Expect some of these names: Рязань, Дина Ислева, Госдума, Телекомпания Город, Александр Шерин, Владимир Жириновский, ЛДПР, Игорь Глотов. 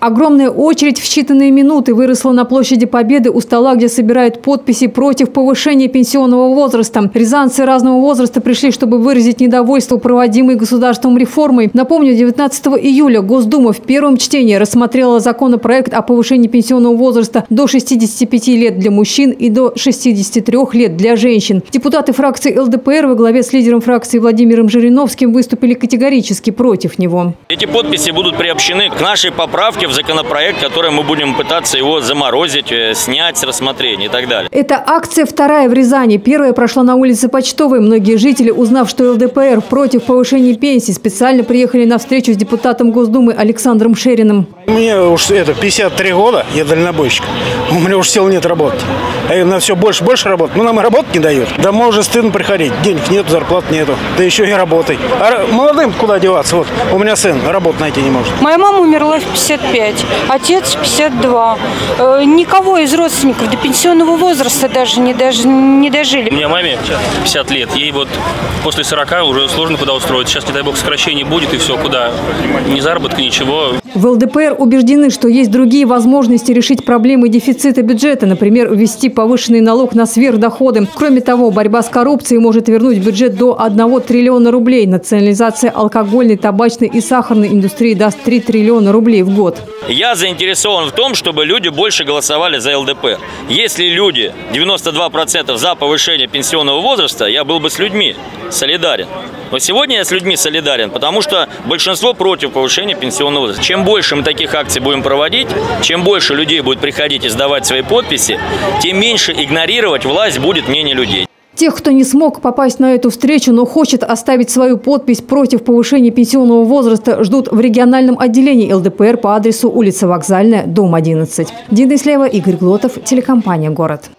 Огромная очередь в считанные минуты выросла на площади Победы у стола, где собирают подписи против повышения пенсионного возраста. Рязанцы разного возраста пришли, чтобы выразить недовольство проводимой государством реформой. Напомню, 19 июля Госдума в первом чтении рассмотрела законопроект о повышении пенсионного возраста до 65 лет для мужчин и до 63 лет для женщин. Депутаты фракции ЛДПР во главе с лидером фракции Владимиром Жириновским выступили категорически против него. Эти подписи будут приобщены к нашей поправке в законопроект, который мы будем пытаться его заморозить, снять с рассмотрения и так далее. Эта акция вторая в Рязани. Первая прошла на улице Почтовой. Многие жители, узнав, что ЛДПР против повышения пенсии, специально приехали на встречу с депутатом Госдумы Александром Шериным. Мне уж 53 года, я дальнобойщик. У меня уж сил нет работать. А на все больше работать. Ну, нам и работать не дают. Домой уже стыдно приходить. Денег нет, зарплат нету. Да еще и работай. А молодым куда деваться? Вот, у меня сын работу найти не может. Моя мама умерла в 55. Отец 52. Никого из родственников до пенсионного возраста даже не дожили. У меня маме 50 лет. Ей вот после 40 уже сложно куда устроиться. Сейчас, не дай бог, сокращение будет и все, куда? Ни заработка, ничего. В ЛДПР убеждены, что есть другие возможности решить проблемы дефицита бюджета. Например, ввести повышенный налог на сверхдоходы. Кроме того, борьба с коррупцией может вернуть бюджет до 1 триллиона рублей. Национализация алкогольной, табачной и сахарной индустрии даст 3 триллиона рублей в год. Я заинтересован в том, чтобы люди больше голосовали за ЛДПР. Если люди, 92% за повышение пенсионного возраста, я был бы с людьми солидарен. Но сегодня я с людьми солидарен, потому что большинство против повышения пенсионного возраста. Чем больше мы таких акций будем проводить, чем больше людей будет приходить и сдавать свои подписи, тем меньше игнорировать власть будет мнение людей. Тех, кто не смог попасть на эту встречу, но хочет оставить свою подпись против повышения пенсионного возраста, ждут в региональном отделении ЛДПР по адресу улица Вокзальная, дом 11. Дина Ислева, Игорь Глотов, телекомпания «Город».